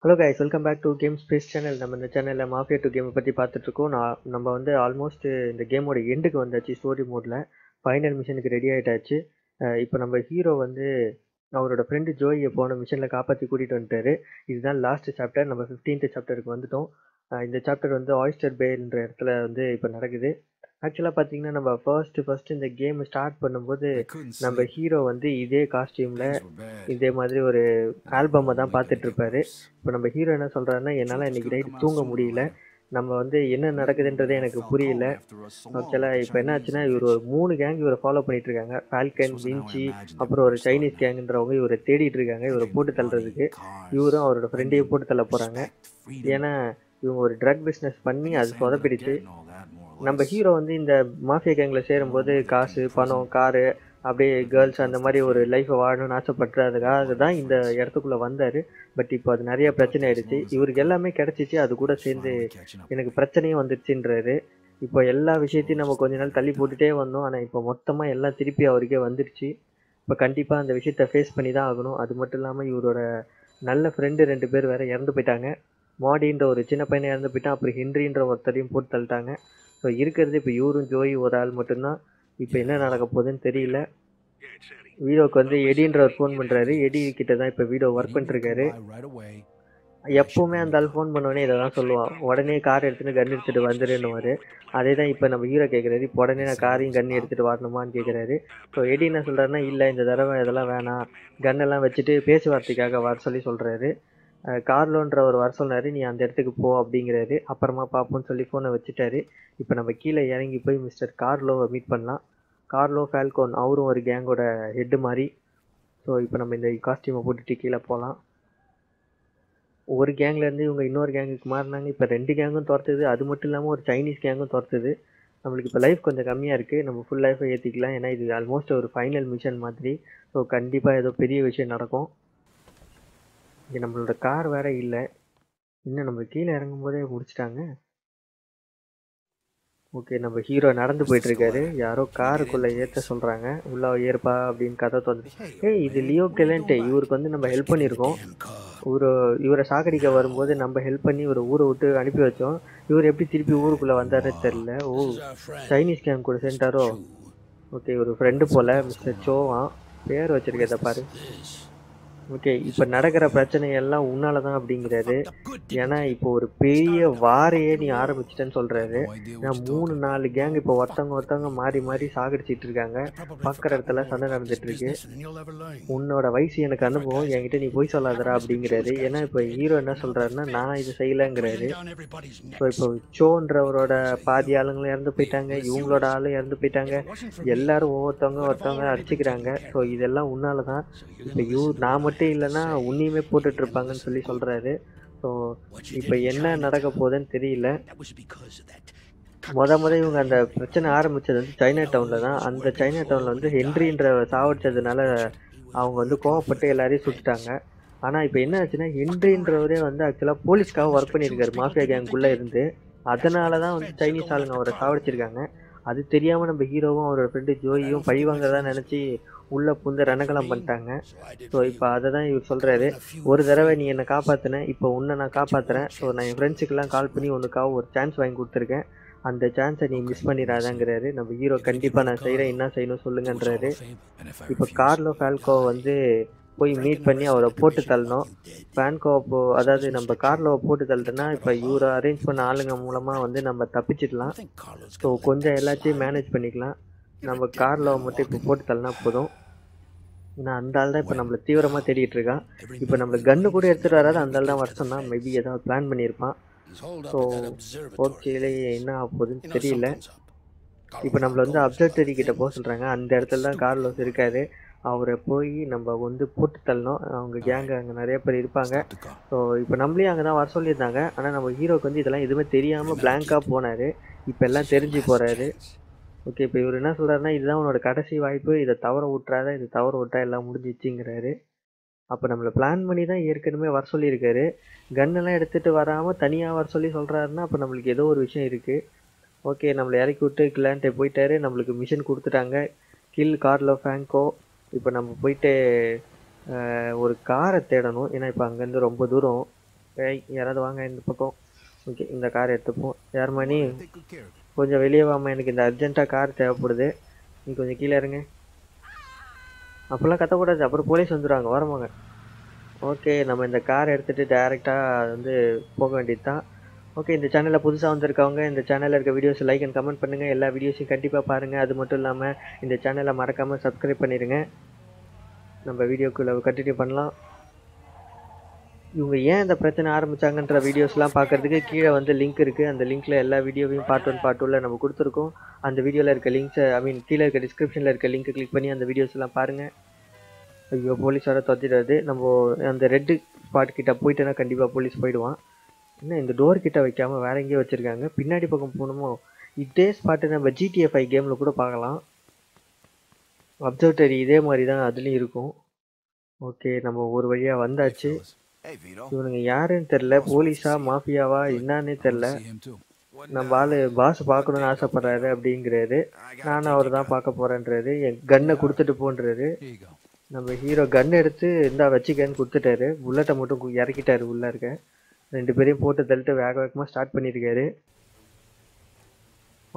Hello guys, welcome back to Games Space channel. நம்ம இந்த சேனல்ல Mafia 2 கேம் பத்தி பார்த்துட்டு இருக்கோம். நம்ம வந்து ஆல்மோஸ்ட் இந்த கேமோட எண்டுக்கு வந்தாச்சு. ஸ்டோரி மோட்ல ஃபைனல் மிஷனுக்கு ரெடி ஆயிட்டாச்சு. இப்போ நம்ம ஹீரோ வந்து அவரோட friend ஜோயை போன மிஷன்ல காப்பாத்தி கூட்டிட்டு வந்துட்டாரு. இதுதான் லாஸ்ட் சாப்டர். நம்ம 15th சாப்டருக்கு வந்துட்டோம். இந்த சாப்டர் வந்து Oyster Bay என்ற இடத்துல வந்து இப்போ நடக்குது. ஆக்சுவலா பாத்தீங்கன்னா நம்ம ஃபர்ஸ்ட் இந்த கேம் ஸ்டார்ட் பண்ணும்போது நம்ம ஹீரோ வந்து இதே காஸ்டியூம்ல இதே மாதிரி ஒரு ஆல்பமை தான் பார்த்துட்டு இருப்பாரு. இப்போ நம்ம ஹீரோ என்ன சொல்றாருன்னா, என்னால் இன்னைக்கு நைட்டு தூங்க முடியல, நம்ம வந்து என்ன நடக்குதுன்றதே எனக்கு புரியல. ஆக்சுவலா இப்போ என்ன ஆச்சுன்னா, இவர் ஒரு 3 கேங் இவரை ஃபாலோ பண்ணிட்டு இருக்காங்க. ஃபால்கன், விஞ்சி, அப்புறம் ஒரு சைனீஸ் கேங்குன்றவங்க இவரை தேடிட்டு இருக்காங்க, இவரை போட்டு தள்ளுறதுக்கு. இவரும் அவரோட ஃப்ரெண்டையும் போட்டு தள்ள போறாங்க. ஏன்னா இவங்க ஒரு ட்ரக் பிஸ்னஸ் பண்ணி அது சொதப்பிடுச்சு. நம்ம ஹீரோ வந்து இந்த மாஃபியா கேங்கில் சேரும்போது காசு, பணம், காரு, அப்படியே கேர்ள்ஸ், அந்த மாதிரி ஒரு லைஃப்பை வாழணும்னு ஆசைப்பட்டு அதுக்காக தான் இந்த இடத்துக்குள்ளே வந்தார். பட் இப்போ அது நிறையா பிரச்சனை ஆயிடுச்சு. இவருக்கு எல்லாமே கிடச்சிச்சு, அது கூட சேர்ந்து எனக்கு பிரச்சனையும் வந்துடுச்சுன்றாரு. இப்போ எல்லா விஷயத்தையும் நம்ம கொஞ்ச நாள் தள்ளி போட்டுகிட்டே வந்தோம், ஆனால் இப்போ மொத்தமாக எல்லாம் திருப்பி அவருக்கே வந்துடுச்சு. இப்போ கண்டிப்பாக அந்த விஷயத்தை ஃபேஸ் பண்ணி தான் ஆகணும். அது மட்டும் இல்லாமல் இவரோட நல்ல ஃப்ரெண்டு 2 பேர் வேறு இறந்து போயிட்டாங்க. மாடின்ற ஒரு சின்ன பையனை இறந்து போயிட்டான், அப்புறம் ஹென்ரின்ற ஒருத்தரையும் போட்டு தள்ளிட்டாங்க. ஸோ இருக்கிறது இப்போ இவரும் ஜோய் ஒரு ஆள் மட்டும்தான். இப்போ என்ன நடக்க போகுதுன்னு தெரியல. வீடியோவுக்கு வந்து எடின்றவர் ஃபோன் பண்ணுறாரு. எடி கிட்ட தான் இப்போ வீடியோ ஒர்க் பண்ணிட்டுருக்காரு. எப்போவுமே அந்த ஆள் ஃபோன் பண்ணோடனே இதை தான் சொல்லுவான், உடனே கார் எடுத்துகிட்டு கன் எடுத்துகிட்டு வந்துடுன்னுவார். அதே தான் இப்போ நம்ம ஹீரோ கேட்குறாரு, இப்போ உடனே நான் காரையும் கன் எடுத்துகிட்டு வரணுமான்னு கேட்குறாரு. ஸோ எடி என்ன சொல்கிறாருன்னா, இல்லை இந்த தடவை இதெல்லாம் வேணாம், கன்னெல்லாம் வச்சுட்டு பேச்சுவார்த்தைக்காக வர சொல்லி சொல்கிறாரு. கார்லோன்ற ஒரு வர சொன்னார், நீ அந்த இடத்துக்கு போ அப்படிங்கிறாரு. அப்புறமா பார்ப்போன்னு சொல்லி ஃபோனை வச்சுட்டாரு. இப்போ நம்ம கீழே இறங்கி போய் மிஸ்டர் கார்லோவை மீட் பண்ணலாம். கார்லோ ஃபால்கோன் அவரும் ஒரு கேங்கோட ஹெட்டு மாதிரி. ஸோ இப்போ நம்ம இந்த காஸ்டியூமை போட்டுட்டு கீழே போகலாம். ஒரு கேங்லேருந்து இவங்க இன்னொரு கேங்குக்கு மாறினாங்க. இப்போ 2 கேங்கும் துரத்துது, அது மட்டும் இல்லாமல் ஒரு சைனீஸ் கேங்கும் துரத்துது. நம்மளுக்கு இப்போ லைஃப் கொஞ்சம் கம்மியாக இருக்குது, நம்ம ஃபுல் லைஃப்பை ஏற்றிக்கலாம். ஏன்னா இது ஆல்மோஸ்ட் ஒரு ஃபைனல் மிஷன் மாதிரி. ஸோ கண்டிப்பாக ஏதோ பெரிய விஷயம் நடக்கும். இங்கே நம்மளோட கார் வேறு இல்லை, இன்னும் நம்ம கீழே இறங்கும் போதே முடிச்சிட்டாங்க. ஓகே, நம்ம ஹீரோ நடந்து போயிட்டுருக்காரு. யாரோ காருக்குள்ளே ஏற்ற சொல்கிறாங்க, உள்ளே ஏற்பா அப்படின்னு கதை தோணுது. இது லியோ கெலன்ட், இவருக்கு வந்து நம்ம ஹெல்ப் பண்ணியிருக்கோம். இவரை சாக்கடிக்க வரும்போது நம்ம ஹெல்ப் பண்ணி இவரை ஊரை விட்டு அனுப்பி வச்சோம். இவர் எப்படி திருப்பி ஊருக்குள்ளே வந்தாரே தெரில. ஓ, சைனீஸ் கேங்க் கூட சேர்ந்தாரோ. ஓகே, ஒரு ஃப்ரெண்டு போல் மிஸ்டர் ஜோவான் பேர் வச்சுருக்கேன் பாரு. ஓகே, இப்போ நடக்கிற பிரச்சனையெல்லாம் உன்னால தான் அப்படிங்கிறாரு. ஏன்னா இப்போ ஒரு பெரிய வாரையே நீ ஆரம்பிச்சிட்டேன்னு சொல்கிறாரு. ஏன்னா 3-4 கேங் இப்போ ஒருத்தவங்க மாறி சாகடிச்சிட்டு இருக்காங்க. பார்க்குற இடத்துல சண்டை நடந்துட்டுருக்கு. உன்னோட வயசு எனக்கு அனுபவம், என்கிட்ட நீ போய் சொல்லாதரா அப்படிங்கிறாரு. ஏன்னா இப்போ ஹீரோ என்ன சொல்கிறாருன்னா, நான் இது செய்யலைங்கிறாரு. ஸோ இப்போ ஜோன்றவரோட பாதி ஆளுங்களும் இறந்து போயிட்டாங்க, இவங்களோட ஆளும் இறந்து போயிட்டாங்க, எல்லாரும் ஒவ்வொருத்தவங்க அடிச்சுக்கிறாங்க. ஸோ இதெல்லாம் உன்னால தான், இப்போ நான் மட்டும் இல்லைன்னா உன்னையுமே போட்டுட்டு இருப்பாங்கன்னு சொல்லி சொல்கிறாரு. ஸோ இப்போ என்ன நடக்க போகுதுன்னு தெரியல. முதல்ல இவங்க அந்த பிரச்சனை ஆரம்பித்தது வந்து சைனா டவுனில் தான். அந்த சைனா டவுனில் வந்து ஹென்ரின்ற சாவடிச்சதுனால அவங்க வந்து கோவப்பட்டு எல்லாரையும் சுட்டுட்டாங்க. ஆனால் இப்போ என்ன ஆச்சுன்னா, ஹென்ரின்றவரே வந்து ஆக்சுவலாக போலீஸ்க்காக ஒர்க் பண்ணியிருக்காரு மாஃபியா கேங்குள்ளே இருந்து. அதனால தான் வந்து சைனீஸ் ஆளுங்க அவரை சாவடிச்சிருக்காங்க. அது தெரியாமல் நம்ம ஹீரோவும் அவரோட ஃப்ரெண்டு ஜோயும் பழிவாங்கிறதா நினச்சி உள்ளே புந்து ரணகலம் பண்ணிட்டாங்க. ஸோ இப்போ அதை தான் இவர் சொல்கிறாரு, ஒரு தடவை நீ என்னை காப்பாற்றினேன், இப்போ உன்னை நான் காப்பாற்றுறேன். ஸோ நான் என் ஃப்ரெண்ட்ஸுக்கெல்லாம் கால் பண்ணி உனக்காக ஒரு சான்ஸ் வாங்கி கொடுத்துருக்கேன், அந்த சான்ஸை நீ மிஸ் பண்ணிடாதாங்கிறாரு. நம்ம ஹீரோ கண்டிப்பாக நான் செய்கிறேன், என்ன செய்யணும் சொல்லுங்கன்றாரு. இப்போ கார்லோ ஃபால்கோவை வந்து போய் மீட் பண்ணி அவரை போட்டு தள்ளணும். ஃபால்கோவை அதாவது நம்ம கார்லோவை போட்டு தள்ளுனா இப்போ இவரை அரேஞ்ச் பண்ண ஆளுங்க மூலமாக வந்து நம்ம தப்பிச்சிடலாம். ஸோ கொஞ்சம் எல்லாத்தையும் மேனேஜ் பண்ணிக்கலாம். நம்ம கார்லோவை மட்டும் இப்போ போட்டு தள்ளினா போதும். ஏன்னா அந்த ஆள் தான் இப்போ நம்மளை தீவிரமாக தேடிட்டு இருக்கான். இப்போ நம்மளை கன்று கூட எடுத்துகிட்டு வராது, அந்த ஆள் தான் வருஷம் தான் மேபி ஏதாவது பிளான் பண்ணியிருப்பான். ஸோ ஓகேலேயே என்ன ஆக போகுதுன்னு தெரியல. இப்போ நம்மளை வந்து அப்சர்வரி கிட்ட போக சொல்கிறாங்க. அந்த இடத்துல தான் கார்லோஸ் இருக்காரு. அவரை போய் நம்ம வந்து போட்டு தள்ளணும். அவங்க கேங்கு அங்கே நிறைய பேர் இருப்பாங்க. ஸோ இப்போ நம்மளையும் அங்கே தான் வர சொல்லியிருந்தாங்க. ஆனால் நம்ம ஹீரோக்கு வந்து இதெல்லாம் எதுவுமே தெரியாமல் பிளாங்காக போனார். இப்போ எல்லாம் தெரிஞ்சு போகிறாரு. ஓகே, இப்போ இவர் என்ன சொல்கிறாருன்னா, இதுதான் உன்னோட கடைசி வாய்ப்பு, இதை தவற விட்றாத, இதை தவற விட்டா எல்லாம் முடிஞ்சிச்சுங்கிறாரு. அப்போ நம்மளை பிளான் பண்ணி தான் ஏற்கனவே வர சொல்லியிருக்காரு. கன்னெல்லாம் எடுத்துகிட்டு வராமல் தனியாக வர சொல்லி சொல்கிறாருன்னா அப்போ நம்மளுக்கு ஏதோ ஒரு விஷயம் இருக்குது. ஓகே, நம்மளை இறக்கி விட்டு கிளான்ட்டே போயிட்டாரு. நம்மளுக்கு மிஷன் கொடுத்துட்டாங்க, கில் கார்லோ ஃபால்கோ. இப்போ நம்ம போயிட்டு ஒரு காரை தேடணும். ஏன்னா இப்போ அங்கேருந்து ரொம்ப தூரம். Hey, yaradu vaanga indha pakkom. Okay, indha car eduthupo. Yaar mani konja veliya vaama enakku indha urgent car thevapududhu. Ni konja keela irunga. Appala katha kodadhu appo police vandruvaanga varamaanga. Okay, nama indha car edutittu direct ah vandu poga vendidha. Okay, indha channel la pudusa vandirukavanga indha channel la irukka videos like and comment pannunga. Ella videos kandipa paarenga. Adu mattum illama indha channel la marakama subscribe pannirunga. Nama video ku la continue pannalam. இவங்க ஏன் இந்த பிரச்சனை ஆரம்பிச்சாங்கன்ற வீடியோஸ்லாம் பார்க்கிறதுக்கு கீழ வந்து link இருக்கு அந்த லிங்க்ல எல்லா வீடியோவையும் பார்ட் 1 பார்ட் 2ல நம்ம கொடுத்திருக்கோம் அந்த வீடியோல இருக்க லிங்க்ஸ் ஐ மீன் கீழ இருக்க டிஸ்கிரிப்ஷன்ல இருக்க லிங்கை கிளிக் பண்ணி அந்த வீடியோஸ்லாம் பாருங்க ஐயோ போலீஸ் வர தட்டிடாது நம்ம அந்த ரெட் ஸ்பாட் கிட்ட போய்ட்டேனா கண்டிப்பா போலீஸ் போய்டுவான் என்ன இந்த டோர் கிட்ட வைக்காம வேற எங்கயோ வச்சிருக்காங்க பின்னாடி பக்கம் போணுமோ இதே ஸ்பாட் நம்ம GTA 5 கேம்ல கூட பார்க்கலாம் அப்சர்வரி இதே மாதிரி தான் அதுலயும் இருக்கும் ஓகே நம்ம ஒரு வழியா வந்தாச்சு Hey Vito இவங்க யாருன்னு தெரியல போலீஸா மாஃபியாவா என்னன்னே தெரியல நம்ம ஆளு பாஸ் பார்க்கணும்னு ஆசைப்படுறாரு அப்படிங்கறது நான் அவர்தான் பார்க்க போறேன்றது என் கண்ணை கொடுத்துட்டு போன்றது நம்ம ஹீரோ கன் எடுத்து இந்த வெச்சிகன் கொடுத்துட்டாரு புல்லட்ட மட்டும் இறக்கிட்டாரு உள்ள இருக்க ரெண்டு பேரையும் போட்டு தள்ளிட்டு வேக வேகமா ஸ்டார்ட் பண்ணிருக்காரு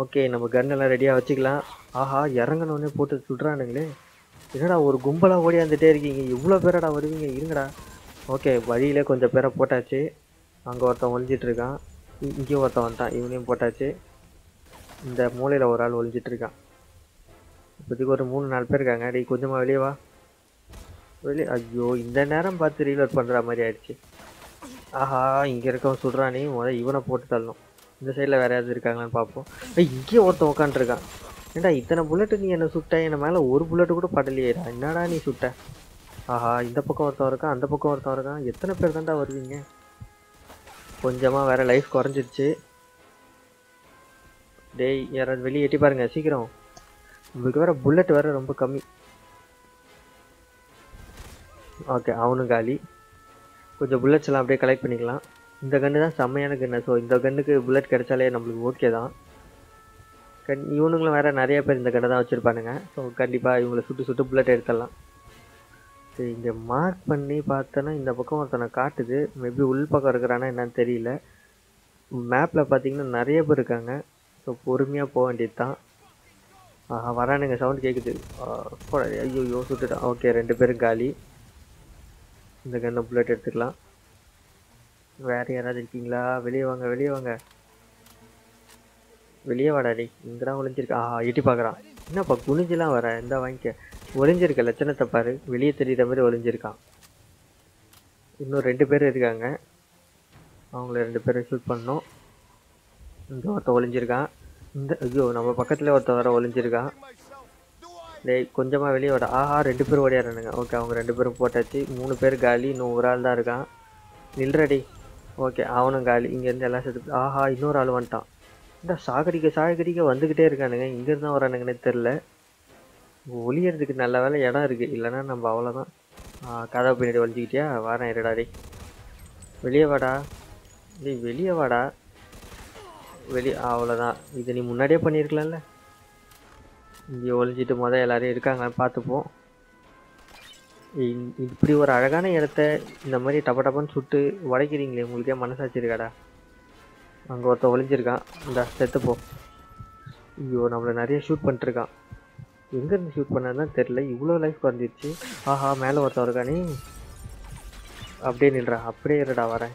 ஓகே நம்ம கன் எல்லாம் ரெடியா வச்சுக்கலாம் ஆஹா இறங்கணும்னே போட்டு சுடுறானுங்களே என்னடா ஒரு கும்பலா ஓடியாந்துட்டே இருக்கீங்க இவ்வளவு பேரடா வருவீங்க இருங்கடா Okay, வழியில கொஞ்சம் பேரை போட்டாச்சு அங்க ஒருத்தன் ஒளிஞ்சிட்டு இருக்கான் இங்க ஒருத்தன் வந்தான் இவனையும் போட்டாச்சு இந்த மூலையில ஒரு ஆள் ஒளிஞ்சிட்டு இருக்கான் இப்போதைக்கு ஒரு 3-4 பேர் இருக்காங்க டேய் கொஞ்சமா வெளிய வா வெளிய ஐயோ இந்த நேரம் பார்த்து ரீலோட் பண்ற மாதிரி ஆயிடுச்சு ஆஹா இங்க இருக்கவன் சுடுறானே முத இவனை போட்டு தள்ளணும் இந்த சைடுல வேற யாராவது இருக்காங்களான்னு பாப்போம் டேய் இங்க ஒருத்தன் உட்கார்ந்து இருக்கான் ஏன்டா இத்தனை புல்லட் நீ என்ன சுட்ட என்ன மேல ஒரு புல்லட் கூட படலையேடா என்னடா நீ சுட்ட ஆஹா இந்த பக்கம் வரதா இருக்கா அந்த பக்கம் வரதா இருக்கா எத்தனை பேர் தான்டா வருவீங்க கொஞ்சமா வேற லைஃப் குறஞ்சிடுச்சு டேய் யாராவது வெளிய ஏட்டி பாருங்க சீக்கிரம் உங்களுக்கு வேற புல்லட் வேற ரொம்ப கம்மி ஓகே அவனு காலி கொஞ்சம் புல்லட்ஸ் எல்லாம் அப்படியே கலெக்ட் பண்ணிக்கலாம் இந்த கன்னு தான் செமையான கன்னு சோ இந்த கன்னுக்கு புல்லட் கிடைச்சாலே நமக்கு ஓகே தான் இவனுங்களும் வேற நிறைய பேர் இந்த கன்னு தான் வச்சிருப்பானுங்க சோ கண்டிப்பா இவங்களை சுட்டு சுட்டு புல்லட் எடுத்துடலாம் இங்க மார்க் பண்ணி பார்த்தனா இந்த பக்கம் ஒருத்தன காட்டுது மேபி உள்ள பக்கம் இருக்கறானே என்னன்னு தெரியல மேப்ல பாத்தீங்கன்னா நிறைய பேர் இருக்காங்க சோ பொறுமையா போக வேண்டியதான் ஆஹா வரானுங்க சவுண்ட் கேக்குது ஐயோ யோ சுட்டுடா ஓகே ரெண்டு பேரும் காலி இந்த கன்ன புல்லட் எடுத்துக்கலாம் வேற யாராவது இருக்கீங்களா வெளிய வாங்க வெளிய வாடா டேய் இங்கடா ஒளிஞ்சிருக்க ஆஹா ஏட்டி பார்க்கறான் என்னப்பா குனிஞ்சலாம் வர இந்த வாங்க ஒளிஞ்சிருக்க லட்சணத்தை பாரு வெளியே தெரியுற மாதிரி ஒளிஞ்சிருக்கான் இன்னும் ரெண்டு பேர் இருக்காங்க அவங்கள ரெண்டு பேரும் ஷூட் பண்ணணும் இந்த ஒருத்த ஒளிஞ்சிருக்கான் இந்த ஐயோ நம்ம பக்கத்துல ஒருத்த வர ஒளிஞ்சிருக்கான் டேய் கொஞ்சமா வெளியே வர ஆஹா ரெண்டு பேர் ஓடியாருனுங்க ஓகே அவங்க ரெண்டு பேரும் போட்டாச்சு 3 பேர் காலி இன்னும் ஒரு ஆள் தான் இருக்கான் நில்றடி ஓகே அவனும் காலி இங்கேருந்து எல்லாம் செத்து ஆஹா இன்னொரு ஆள் வந்துட்டான் இந்த சாகடிக்க வந்துகிட்டே இருக்கானுங்க இங்கேருந்து வரானுங்கன்னே தெரியல ஒளியறதுக்கு நல்ல வேளை இடம் இருக்கு இல்லனா நம்ம அவ்வளவுதான் கதவு பின்னாடி ஒளிஞ்சிட்டியா வாடா இருடா டேய் வெளிய வாடா வெளிய அவ்வளவுதான் இது நீ முன்னாடியே பண்ணிருக்கலாம்ல இங்க ஒளிஞ்சிட்டு மொத எல்லாரும் இருக்காங்க பாத்துப்போம் இப்படி ஒரு அழகான இடத்தை இந்த மாதிரி டப டபன்னு சுட்டு உடைக்கிறீங்களே உங்களுக்கே மனசாட்சி இருக்காடா அங்க ஒருத்த ஒளிஞ்சிருக்கான் இந்த செத்துப்போ ஐயோ நம்மள நிறைய ஷூட் பண்ணிட்டு இருக்கான் எங்க இருந்து ஷூட் பண்ணாதான் தெரியல இவ்ளோ லைஃப் குறஞ்சிடுச்சு ஆஹா மேல ஒருத்தன் இருக்கானே அப்படியே நில்றா அப்படியே இருடா வரேன்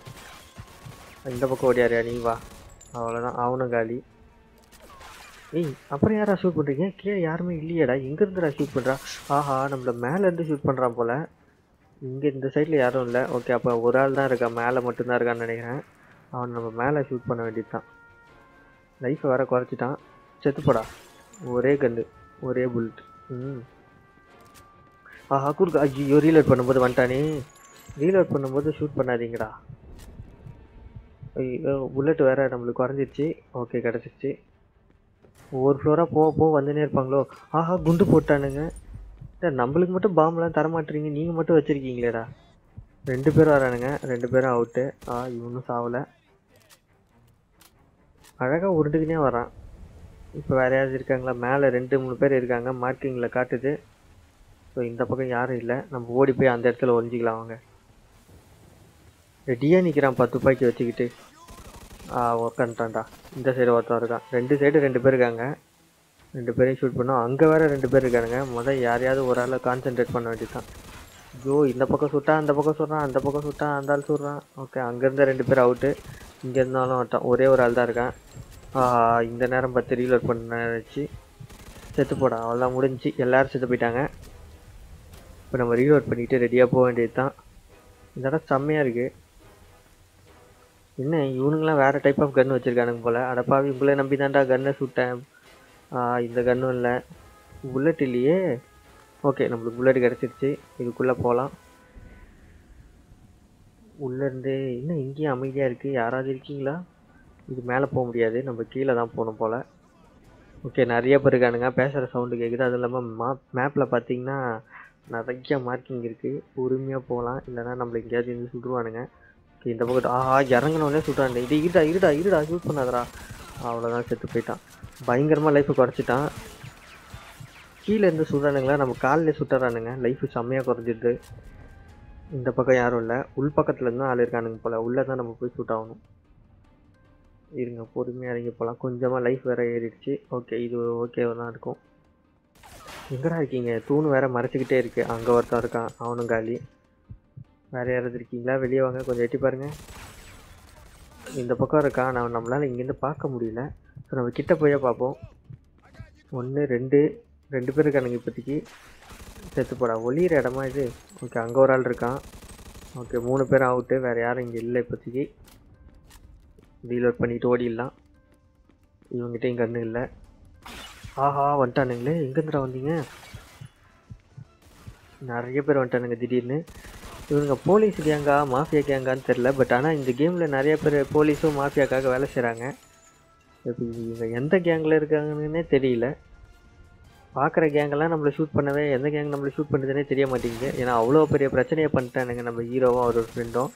இந்த பக்கம் ஓடியாரியா நீ வா அவ்வளோதான் அவனும் காலி ஏய் அப்புறம் யாரா ஷூட் பண்ணுறீங்க கீழே யாருமே இல்லையடா எங்க இருந்துடா ஷூட் பண்ணுறா ஆஹா நம்மள மேல இருந்து ஷூட் பண்ணுறான் போல இங்கே இந்த சைடில் யாரும் இல்லை ஓகே அப்போ ஒரு ஆள் தான் இருக்கான் மேலே மட்டும்தான் இருக்கான்னு நினைக்கிறேன் அவன் நம்ம மேலே ஷூட் பண்ண வேண்டியதுதான் லைஃப்பை வேற குறைச்சிட்டான் செத்துப்படா ஒரே கன்று ஒரே புல்லட் ஆஹா குறுக்கு ஐயோ ரீலோட் பண்ணும்போது வந்துட்டானே ரீலோட் பண்ணும்போது ஷூட் பண்ணாதீங்கடா ஐயோ புல்லட் வேற நம்மளுக்கு குறைஞ்சிடுச்சு ஓகே கிடச்சிருச்சு ஒவ்வொரு ஃப்ளோராக போக வந்துன்னே இருப்பாங்களோ ஆஹா குண்டு போட்டானுங்க நம்மளுக்கு மட்டும் பாம்பெலாம் தரமாட்டுறீங்க நீங்கள் மட்டும் வச்சுருக்கீங்களேடா ரெண்டு பேரும் வரானுங்க ரெண்டு பேரும் அவுட்டு ஆ இவனும் சாவலை அழகாக உருண்டுக்குனே வரான் இப்போ வேற யாராவது இருக்காங்களா மேலே 2-3 பேர் இருக்காங்க மார்க்கிங்கில் காட்டுது ஸோ இந்த பக்கம் யாரும் இல்லை நம்ம ஓடி போய் அந்த இடத்துல ஒளிஞ்சிக்கலாம் அவங்க ரெடியா நிக்கிறான் 10 துப்பாக்கி வச்சிக்கிட்டு. ஆ உட்காந்துட்டான்டா. இந்த சைடு ஒருத்தர் இருக்கான். ரெண்டு சைடு ரெண்டு பேர் இருக்காங்க. ரெண்டு பேரையும் ஷூட் பண்ணோம். அங்கே வேறு ரெண்டு பேர் இருக்கானுங்க. முதல் யாரையாவது ஒரு ஆளை கான்சென்ட்ரேட் பண்ண வேண்டியதுதான். ஜோ இந்த பக்கம் சுட்டான், அந்த பக்கம் சுடுறான், அந்த பக்கம் சுட்டான், அந்த ஆள் சுடுறான். ஓகே அங்கேருந்தா ரெண்டு பேர் அவுட்டு. இங்கே இருந்தாலும் ஆட்டான். ஒரே ஒரு ஆள் தான் இருக்கான். இந்த நேரம் 10 ரீலோட் பண்ண வச்சு செத்து போடான். அவள்தான் முடிஞ்சு எல்லோரும் செத்து போயிட்டாங்க. இப்போ நம்ம ரீலோட் பண்ணிக்கிட்டு ரெடியாக போக வேண்டியது தான். இதெல்லாம் செம்மையாக இருக்குது. என்ன இவனுங்களாம் வேறு டைப் ஆஃப் கன்று வச்சுருக்கானுங்க போல். அடப்பாவி இவங்களே நம்பி தான்டா கன்னை சுட்டேன். இந்த கன்னும் இல்லை, புல்லட் இல்லையே. ஓகே நம்மளுக்கு புல்லட் கிடச்சிருச்சு. இதுக்குள்ளே போகலாம். உள்ளேருந்து இன்னும் இங்கேயும் அமைதியாக இருக்குது. யாராவது இருக்கீங்களா? இது மேலே போக முடியாது, நம்ம கீழே தான் போகணும் போல். ஓகே நிறைய பேர் இருக்கானுங்க. பேசுகிற சவுண்டு கேட்குது. அதுவும் இல்லாமல் மேப்பில் பார்த்தீங்கன்னா நிறைய மார்க்கிங் இருக்குது. பொறுமையாக போகலாம், இல்லைனா நம்மளை எங்கேயாவது இருந்து சுடுவானுங்க. ஓகே இந்த பக்கத்து இறங்கினோடனே சுட்டான். இது இருடா இருடா இருடா யூஸ் பண்ணாதரா. அவ்வளோதான் செத்து போயிட்டான். பயங்கரமாக லைஃப்பை குறைச்சிட்டான். கீழே இருந்து சுடுறானுங்களா, நம்ம காலில் சுட்டுறானுங்க. லைஃபு செம்மையாக குறைஞ்சிடுது. இந்த பக்கம் யாரும் இல்லை. உள் பக்கத்துலேருந்து ஆள் இருக்கானுங்க போல். உள்ளே தான் நம்ம போய் சூட் ஆகணும். இருங்க பொறுமையாக இறங்கி போகலாம். கொஞ்சமாக லைஃப் வேறு ஏறிடுச்சு. ஓகே இது ஓகே தான் இருக்கும். எங்கடா இருக்கீங்க? தூணு வேறு மறைச்சிக்கிட்டே இருக்குது. அங்கே ஒருத்தான் இருக்கான், அவனும் காலி. வேறு யாராவது இருக்கீங்களா? வெளியே வாங்க, கொஞ்சம் எட்டி பாருங்கள். இந்த பக்கம் இருக்கான். நம்மளால் இங்கேருந்து பார்க்க முடியல. ஸோ நம்ம கிட்டே போய் பார்ப்போம். ஒன்று ரெண்டு பேர் இருக்கானுங்க. இப்போதைக்கு செத்து போடா. ஒளியிற இடமா இது? ஓகே அங்கே ஒரு ஆள் இருக்கான். ஓகே 3 பேர் அவுட்டு. வேறு யாரும் இங்கே இல்லை இப்போதைக்கு. ரீலோட் பண்ணிட்டு ஓடிடலாம். இவங்ககிட்டையும் கன்று இல்லை. வந்துட்டானுங்களே. எங்கேருந்துடா வந்தீங்க? நிறைய பேர் வந்துட்டானுங்க திடீர்னு. இவங்க போலீஸ் கேங்கா மாஃபியா கேங்கான்னு தெரில. பட் ஆனால் இந்த கேமில் நிறைய பேர் போலீஸும் மாஃபியாக்காக வேலை செய்கிறாங்க. இவங்க எந்த கேங்கில் இருக்காங்கன்னே தெரியல. பார்க்குற கேங்கெல்லாம் நம்மளை ஷூட் பண்ணவே எந்த கேங் நம்மளை ஷூட் பண்ணுறதுனே தெரிய மாட்டேங்குது. ஏன்னா அவ்வளோ பெரிய பிரச்சனையை பண்ணிட்டானுங்க நம்ம ஹீரோவும் அவரோட ஃப்ரெண்டும்.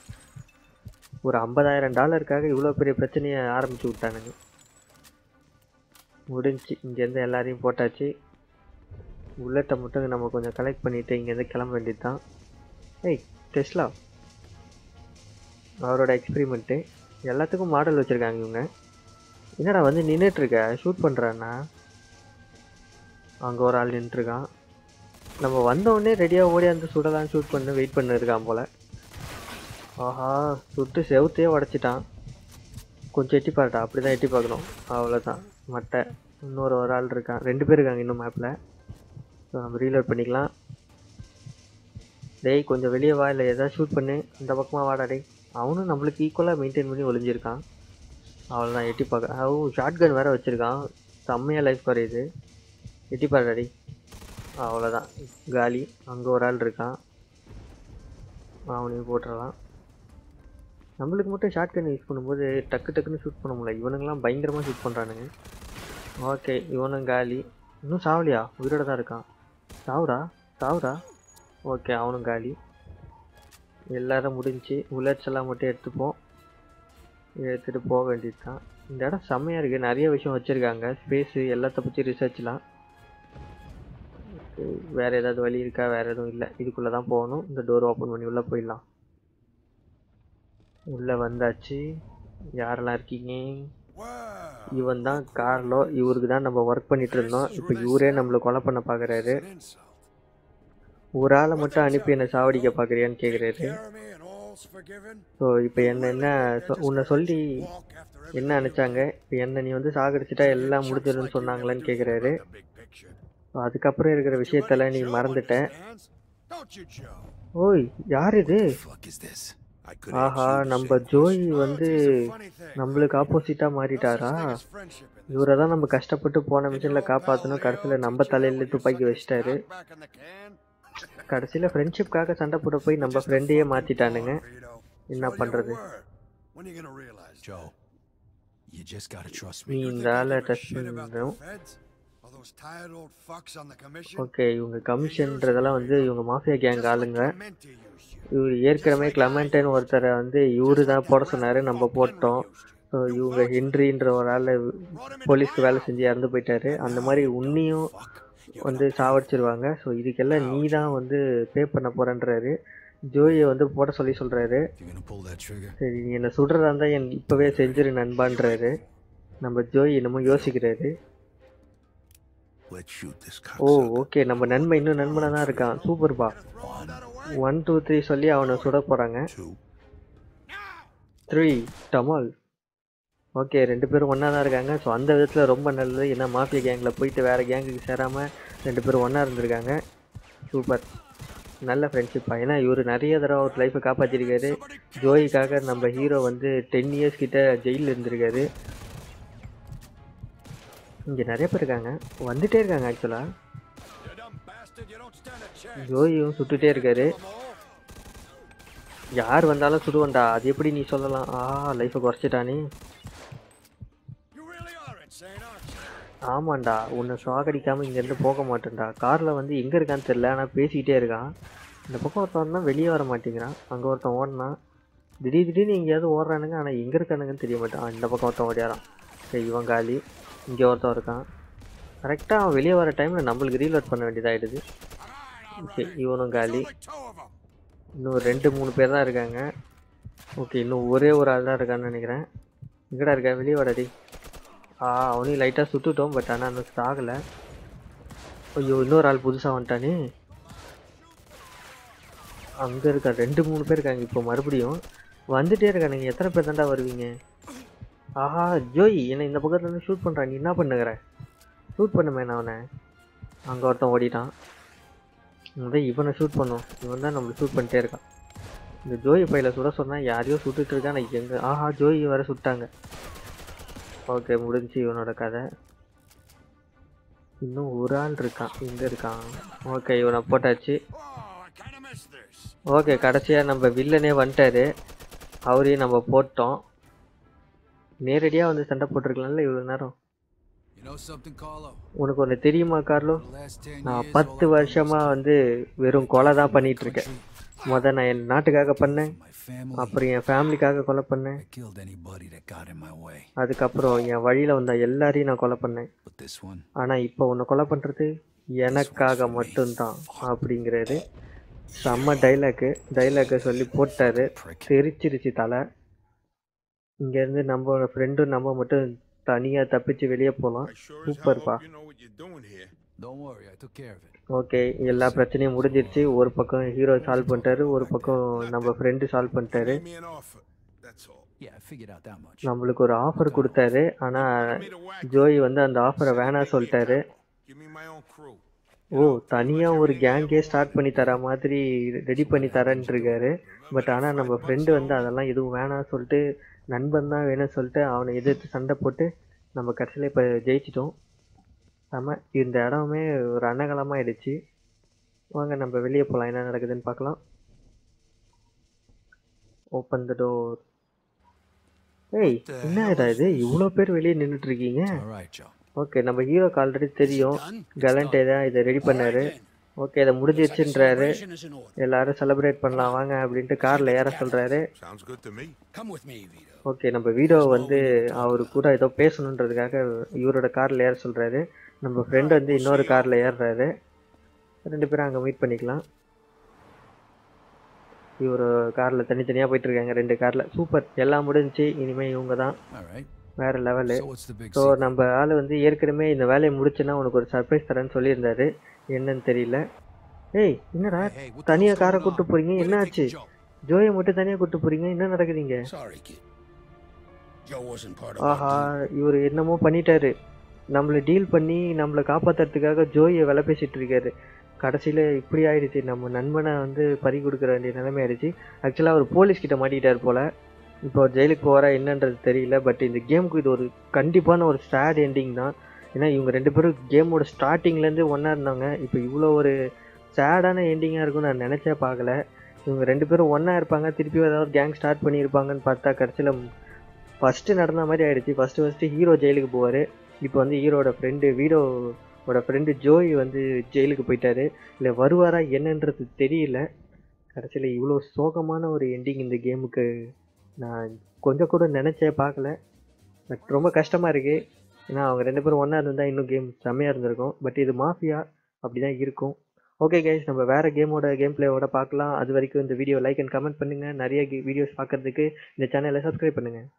ஒரு $50,000க்காக இவ்வளோ பெரிய பிரச்சனையை ஆரம்பித்து விட்டானுங்க. முடிஞ்சு இங்கேருந்து எல்லாரையும் போட்டாச்சு. உள்ளத்தை மட்டும் நம்ம கொஞ்சம் கலெக்ட் பண்ணிவிட்டு இங்கேருந்து கிளம்ப வேண்டியது தான். ஏய் டெஸ்லா அவரோட எக்ஸ்பெரிமெண்ட்டு எல்லாத்துக்கும் மாடல் வச்சுருக்காங்க இவங்க. என்னடா வந்து நின்றுட்டுருக்க? ஷூட் பண்ணுறாண்ணா. அங்கே ஒரு ஆள் நின்றுருக்கான். நம்ம வந்தோடனே ரெடியாக ஓடியாந்து சுடலான்னு ஷூட் பண்ணி வெயிட் பண்ணியிருக்கான் போல். சுட்டு செவுத்தையே உடச்சிட்டான். கொஞ்சம் எட்டி பார்க்கட்டா? அப்படி தான் எட்டி பார்க்கணும். அவ்வளோதான் மட்டை. இன்னொரு ஒரு ஆள் இருக்கான். 2 பேர் இருக்காங்க இன்னும் மேப்பில். ஸோ நம்ம ரீலோட் பண்ணிக்கலாம். டேய் கொஞ்சம் வெளியே வா, இல்லை எதாவது ஷூட் பண்ணு. இந்த பக்கமாக வாடா டேய். அவனும் நம்மளுக்கு ஈக்குவலாக மெயின்டைன் பண்ணி ஒளிஞ்சிருக்கான். அவ்வளோதான் எட்டி பார்க்க. அவன் ஷார்ட் கன் வேறு வச்சுருக்கான். செம்மையாக லைஃப் குறையுது. எட்டி பார்க்கடா டேய். அவ்வளோதான் காலி. அங்கே ஒரு ஆள் இருக்கான், அவனையும் போட்டுடலாம். நம்மளுக்கு மட்டும் ஷார்ட் கன் யூஸ் பண்ணும்போது டக்கு டக்குன்னு ஷூட் பண்ண முடியல. இவனுங்களாம் பயங்கரமாக ஷூட் பண்ணுறானுங்க. ஓகே இவனும் காலி. இன்னும் சாவலியா? உயிரோட தான் இருக்கான். சாவுடா. ஓகே அவனும் காலி. எல்லோரும் முடிஞ்சு உலர்ச்செல்லாம் மட்டும் எடுத்துகிட்டு போக வேண்டியது தான். இந்த இடம் செம்மையாக இருக்குது. நிறைய விஷயம் வச்சுருக்காங்க. ஸ்பேஸு எல்லாத்த பற்றி ரிசர்ச்லாம். வேறு ஏதாவது வழி இருக்கா? வேறு எதுவும் இல்லை. இதுக்குள்ளே தான் போகணும். இந்த டோர் ஓப்பன் பண்ணி உள்ளே போயிடலாம். உள்ளே வந்தாச்சு. யாரெல்லாம் இருக்கீங்க? இவன் தான் கார்லோ. இவருக்கு தான் நம்ம ஒர்க் பண்ணிகிட்டு இருந்தோம். இப்போ இவரே நம்மளை கொலை பண்ண பார்க்குறாரு. ஒரு ஆளை மட்டும் அனுப்பி என்னை சாவடிக்க பார்க்குறியான்னு கேட்குறாரு. ஸோ இப்போ என்ன உன்னை சொல்லி என்ன நினச்சாங்க? இப்போ என்ன நீ வந்து சாகடிச்சிட்டா எல்லாம் முடிஞ்சிடும்னு சொன்னாங்களான்னு கேட்குறாரு. அதுக்கப்புறம் இருக்கிற விஷயத்தெல்லாம் நீ மறந்துட்ட. ஓய் யார் இது? நம்ம ஜோய் வந்து நம்மளுக்கு ஆப்போசிட்டாக மாறிட்டாரா? இவரை தான் நம்ம கஷ்டப்பட்டு போன மிஷனில் காப்பாற்றணும். கடைசியில் நம்ம தலையில துப்பாக்கி வச்சிட்டாரு. கடைசியில் ஃப்ரெண்ட்ஷிப்காக சண்டை போட போய் நம்ம ஃப்ரெண்டையே மாற்றிட்டானுங்க. என்ன பண்ணுறது? நீ இந்த ஆளை ட்ரஸ்ட் பண்ணணும். ஓகே இவங்க கமிஷன்றதெல்லாம் வந்து இவங்க மாஃபியா கேங் ஆளுங்க. இவர் ஏற்கனவே கிளமெண்ட்னு ஒருத்தரை வந்து இவரு தான் போட சொன்னார், நம்ம போட்டோம். ஸோ இவங்க ஹென்ரின்ற ஒரு ஆள் போலீஸ்க்கு வேலை செஞ்சு இறந்து போயிட்டாரு. அந்த மாதிரி உன்னையும் வந்து சாவடிச்சிருவாங்க. ஸோ இதுக்கெல்லாம் நீ தான் வந்து பே பண்ண போகிறன்றாரு. Joey on the water solution. You're gonna pull that trigger. In a suitor and the Paway Century and Unbandre. Number Joey in a Moyosi. Let's shoot this car. Oh, okay. Number Nanman Nanmanarka, Super Bar. 1, 2, 3, Solia on a soda poranga. 2, 3, Tamal. Okay, ரெண்டு பேரும் ஒண்ணா தான் இருக்காங்க so அந்த விதத்துல ரொம்ப நல்லது ஏன்னா மாஃபியா கேங்க்ல போயிடு வேற கேங்குக்கு சேராம ரெண்டு பேரும் ஒண்ணா இருந்திருக்காங்க சூப்பர் நல்ல ஃப்ரெண்ட்ஷிப் பையனா இவரு நிறைய தடவை அவர் லைஃபை காப்பாத்திருக்காரு ஜோயிக்காக நம்ம ஹீரோ வந்து 10 years கிட்ட ஜெயில்ல இருந்திருக்காரு இங்க நிறைய பேர் இருக்காங்க வந்துட்டே இருக்காங்க एक्चुअली ஜோயும் சுட்டுட்டே இருக்காரு யார் வந்தாலும் சுடுவண்டா அது எப்படி நீ சொல்லலாம் ஆ லைஃபை குறச்சிட்டானே ஆமாண்டா உன்னை சாகடிக்காம இங்க இருந்து போக மாட்டேன்டா கார்ல வந்து எங்க இருக்கான்னு தெரியல நான் பேசிட்டே இருக்கான் இந்த பக்கம் ஒருத்தன் தான் வெளிய வர மாட்டேங்கிறான் அங்க ஒருத்தன் ஓடுனா திடீர்னு எங்கயாவது ஓடுறானுங்க ஆனா எங்க இருக்கானுங்கன்னு தெரிய மாட்டான் இந்த பக்கம் ஒருத்தன் ஓடியாரான் சரி இவன் காலி இங்க ஒருத்தன் இருக்கான் கரெக்ட்டா அவன் வெளிய வர டைம்ல நம்மளுக்கு ரீலோட் பண்ண வேண்டியதாயிடுது ஓகே இவனும் காலி இன்னும் 2-3 பேர் தான் இருக்காங்க ஓகே இன்னும் ஒரே ஒரு ஆள் தான் இருக்கான்னு நினைக்கிறேன் எங்கடா இருக்க வெளிய வாடா only lighter suitum, but I'm not staggering. Oh, you know, I'll put this on Tani Anger got into moon per gang from Marbudio. One day, you're going to get a present over wing. Aha, Joey, in the pocket and shoot Pontani, Napanagara. Shoot Ponaman on a Angorta Odita. They even a shoot Pono, even then I'm shoot Ponterga. The Joey Pilasura Sona Yario suited Trigana. Aha, Joey, you are a sutanga. Okay, முடிஞ்சு இவனோட கதை இன்னும் ஒரு ஆள் இருக்கான் இங்க இருக்கான் okay இவனை போட்டாச்சு ஓகே கடைசியா நம்ம வில்லனே வந்துட்டாரு அவரையும் நம்ம போட்டோம் நேரடியா வந்து சண்டை போட்டுக்கலாம்ல இவ்வளவு நேரம் உனக்கு ஒண்ணு தெரியுமா கார்லோ நான் 10 வருஷமா வந்து வெறும் கொலை தான் பண்ணிட்டு இருக்கேன் முதல்ல நான் என் நாட்டுக்காக பண்ணேன் அப்புறம் என் ஃபேமிலிக்காக கொலை பண்ணேன் அதுக்கு அப்புறம் என் வழியில வந்த எல்லாரையும் நான் கொலை பண்ணேன் ஆனா இப்போ உன்னை கொலை பண்றது எனக்காக மட்டும் தான் அப்படிங்கறது செம்ம டைலாக் சொல்லி போட்டாரு தெரிச்சிருச்சு தலை இங்க இருந்து நம்மளோட ஃப்ரெண்டும் நம்ம மட்டும் தனியா தப்பிச்சு வெளியே போலாம் சூப்பர்ப்பா ஓகே எல்லா பிரச்சனையும் முடிஞ்சிடுச்சு ஒரு பக்கம் ஹீரோ சால்வ் பண்ணிட்டாரு ஒரு பக்கம் நம்ம ஃப்ரெண்ட் சால்வ் பண்ணிட்டாரு நமக்கு ஒரு ஆஃபர் கொடுத்தாரு ஆனா ஜோய் வந்து அந்த ஆஃபரை வேணா சொல்லிட்டாரு ஓ தனியா ஒரு கேங்கே ஸ்டார்ட் பண்ணி தர மாதிரி ரெடி பண்ணி தரேன்னு இருக்காரு பட் ஆனா நம்ம ஃப்ரெண்ட் வந்து அதெல்லாம் எதுவும் வேணாம் சொல்லிட்டு நண்பன் தான் வேணும்னு சொல்லிட்டு அவனை எதிர்த்து சண்டை போட்டு நம்ம கடைசியில இப்போ ஜெயிச்சிட்டோம் ஆமா இந்த இடமே ஒரு அனகலமா ஆயிடுச்சு வாங்க நம்ம வெளிய போலாம் என்ன நடக்குதுன்னு பார்க்கலாம் ஓபன் தி டோர் ஏய் என்னடா இது இவ்ளோ பேர் வெளிய நின்னுட்டு இருக்கீங்க ஓகே நம்ம ஹீரோ ஆல்ரெடி தெரியும் கலண்டே தான் இத ரெடி பண்ணாரு ஓகே இத முடிஞ்சிடுச்சுன்றாரு எல்லாரும் செலிப்ரேட் பண்ணலாம் வாங்க அப்படிட்டு கார்ல ஏற சொல்றாரு ஓகே நம்ம வீடியோ வந்து அவரு கூட ஏதோ பேசணும்ன்றதுக்காக இவரோட கார்ல ஏற சொல்றாரு நம்ம friend வந்து இன்னொரு கார்ல ஏறறாரு ரெண்டு பேரும் அங்க மீட் பண்ணிக்கலாம் இவர கார்ல தனித்தனியா போயிட்டு இருக்காங்க ரெண்டு கார்ல சூப்பர் எல்லாம் முடிஞ்சி இனிமே இவங்க தான் வேற லெவல் சோ நம்ம ஆளு வந்து ஏற்கனவே இந்த வேலையை முடிச்சனா உங்களுக்கு ஒரு சர்ப்ரைஸ் தரேன்னு சொல்லி இருந்தாரு என்னன்னு தெரியல ஏய் என்னடா தனியா காரை கூட்டி போறீங்க என்னாச்சு ஜோயை மட்டும் தனியா கூட்டி போறீங்க என்ன நடக்குதுங்க ஆஹா இவரு என்னமோ பண்ணிட்டாரு நம்மள டீல் பண்ணி நம்மள காப்பாத்திறதுக்காக ஜோயை வேலை பேசிட்டு இருக்காரு கடைசியில இப்படி ஆயிடுச்சு நம்ம நண்பனை வந்து பறி கொடுக்க வேண்டிய நிலைமை ஆயிடுச்சு ஆக்சுவலா அவர் போலீஸ் கிட்ட மாட்டிட்டார் போல இப்போ ஜெயிலுக்கு போறா என்னன்றது தெரியல பட் இந்த கேமுக்கு இது ஒரு கண்டிப்பான ஒரு சேட் எண்டிங் தான் ஏன்னா இவங்க ரெண்டு பேரும் கேமோட ஸ்டார்டிங்ல இருந்து ஒன்னா இருந்தாங்க இப்போ இவ்வளோ ஒரு சேடான எண்டிங்கா இருக்கும்னு நான் நினைச்சே பார்க்கல இவங்க ரெண்டு பேரும் ஒன்னா இருப்பாங்க திருப்பி ஏதாவது ஒரு கேங் ஸ்டார்ட் பண்ணியிருப்பாங்கன்னு பார்த்தா கடைசியில ஃபர்ஸ்ட் நடந்த மாதிரி ஆயிடுச்சு ஃபர்ஸ்ட் ஹீரோ ஜெயிலுக்கு போவாரு இப்போ வந்து ஹீரோட ஃப்ரெண்டு வீடோட ஃப்ரெண்டு ஜோய் வந்து ஜெயிலுக்கு போயிட்டாரு இல்லை வருவாரா என்னன்றது தெரியல கடைசியில் இவ்வளோ சோகமான ஒரு எண்டிங் இந்த கேமுக்கு நான் கொஞ்சம் கூட நினச்சே பார்க்கல பட் ரொம்ப கஷ்டமாக இருக்குது ஏன்னா அவங்க ரெண்டு பேரும் ஒன்றா இருந்தால் இன்னும் கேம் செம்மையாக இருந்திருக்கும் பட் இது மாஃபியா அப்படி தான் இருக்கும் Okay guys, we will see the gameplay. That's why you like and comment. If you want to see videos, subscribe to the channel.